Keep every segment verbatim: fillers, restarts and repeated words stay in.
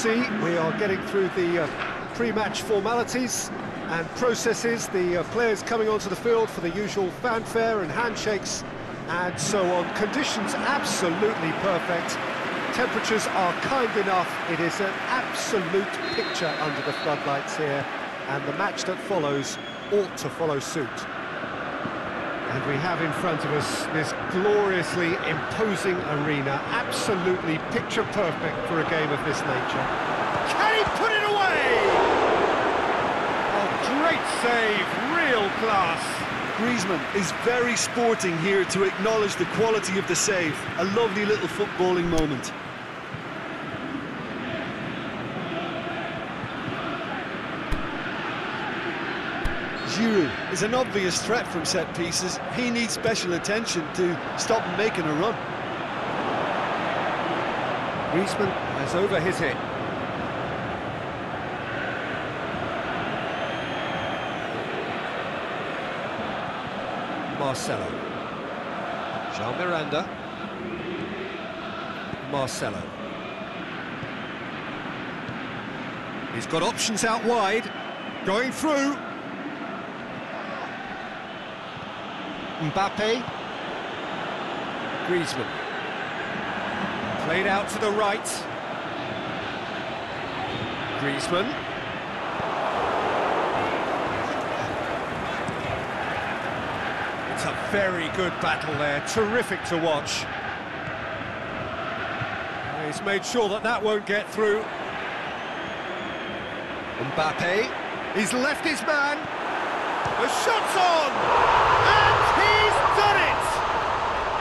see, we are getting through the uh, pre-match formalities and processes, the uh, players coming onto the field for the usual fanfare and handshakes and so on. Conditions absolutely perfect, temperatures are kind enough, it is an absolute picture under the floodlights here, and the match that follows ought to follow suit. And we have in front of us this gloriously imposing arena, absolutely picture perfect for a game of this nature. Can he put it away? A great save, real class. Griezmann is very sporting here to acknowledge the quality of the save. A lovely little footballing moment. Giroud is an obvious threat from set pieces. He needs special attention to stop making a run. Griezmann has over his hit. Marcelo. João Miranda. Marcelo. He's got options out wide. Going through. Mbappé, Griezmann, played out to the right, Griezmann, it's a very good battle there, terrific to watch, he's made sure that that won't get through, Mbappé, he's left his man, the shot's on, and he's done it!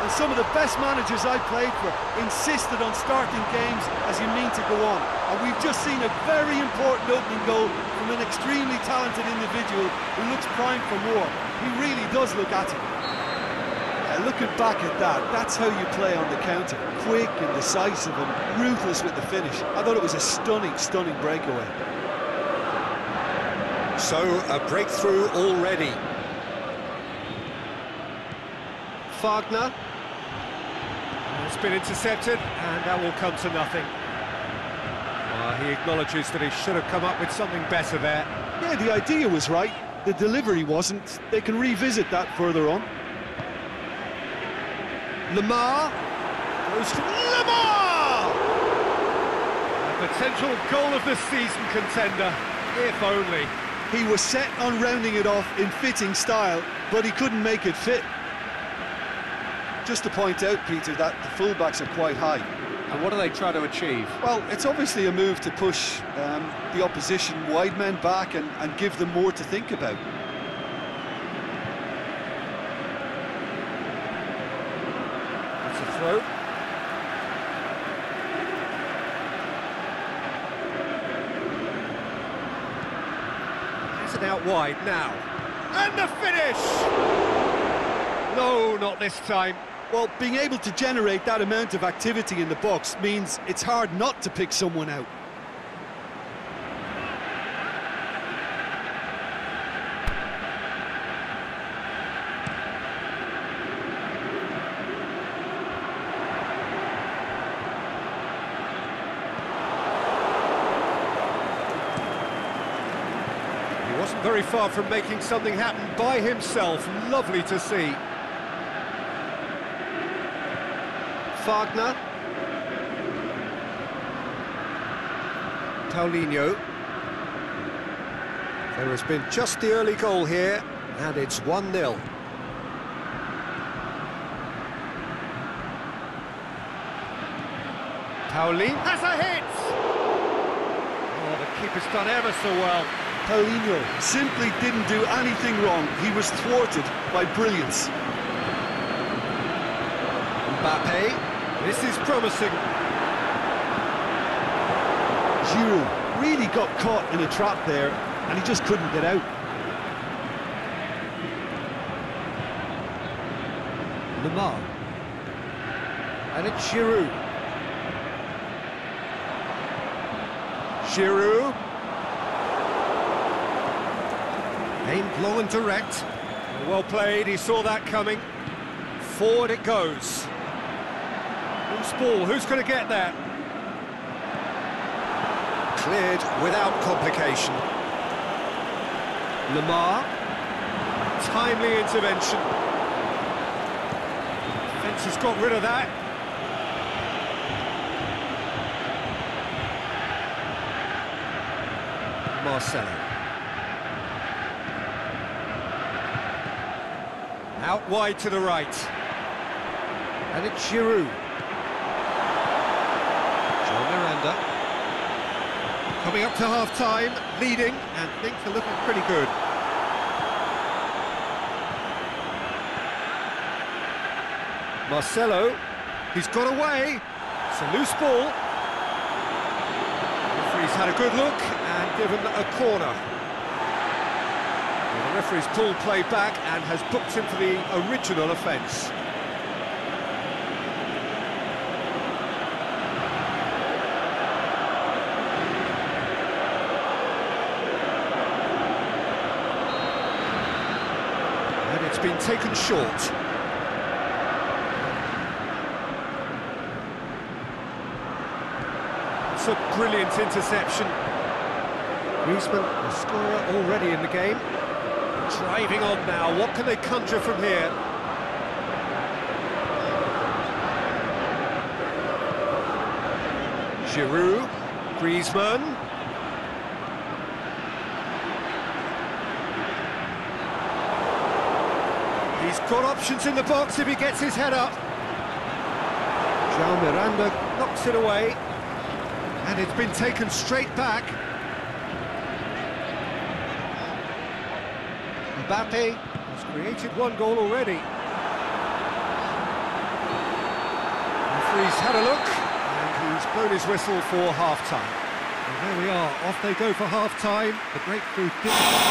And some of the best managers I played for insisted on starting games as you mean to go on. And we've just seen a very important opening goal from an extremely talented individual who looks primed for more. He really does look at it. Yeah, looking back at that, that's how you play on the counter. Quick and decisive and ruthless with the finish. I thought it was a stunning, stunning breakaway. So, a breakthrough already. Fagner. It's been intercepted, and that will come to nothing. Uh, he acknowledges that he should have come up with something better there. Yeah, the idea was right. The delivery wasn't. They can revisit that further on. Lamar. Goes to Lamar! A potential goal of the season contender, if only. He was set on rounding it off in fitting style, but he couldn't make it fit. Just to point out, Peter, that the fullbacks are quite high. And what do they try to achieve? Well, it's obviously a move to push um, the opposition wide men back and, and give them more to think about. That's a throw. Out wide now, and the finish! No, not this time. Well, being able to generate that amount of activity in the box means it's hard not to pick someone out. Very far from making something happen by himself. Lovely to see. Fagner. Paulinho. There has been just the early goal here, and it's one nil. Paulinho has a hit! Oh, the keeper's done ever so well. Paulinho simply didn't do anything wrong. He was thwarted by brilliance. Mbappé, this is promising. Giroud really got caught in a trap there, and he just couldn't get out. Lamar, and it's Giroud. Giroud. Aimed low and direct. Well played, he saw that coming. Forward it goes. Who's ball? Who's going to get there? cleared without complication. Lamar, timely intervention. Defence has got rid of that. Marcelo. Out wide to the right. And it's Giroud. João Miranda. Coming up to half-time, leading, and things are looking pretty good. Marcelo, he's got away. It's a loose ball. The referee's had a good look and given a corner. The referee's pulled play back and has booked him for the original offence. And it's been taken short. It's a brilliant interception. Griezmann, the scorer already in the game. Driving on now, what can they conjure from here? Giroud, Griezmann. He's got options in the box if he gets his head up. João Miranda knocks it away. And it's been taken straight back. Mbappé has created one goal already. Referee's had a look, and he's blown his whistle for half-time. And there we are, off they go for half-time. The breakthrough...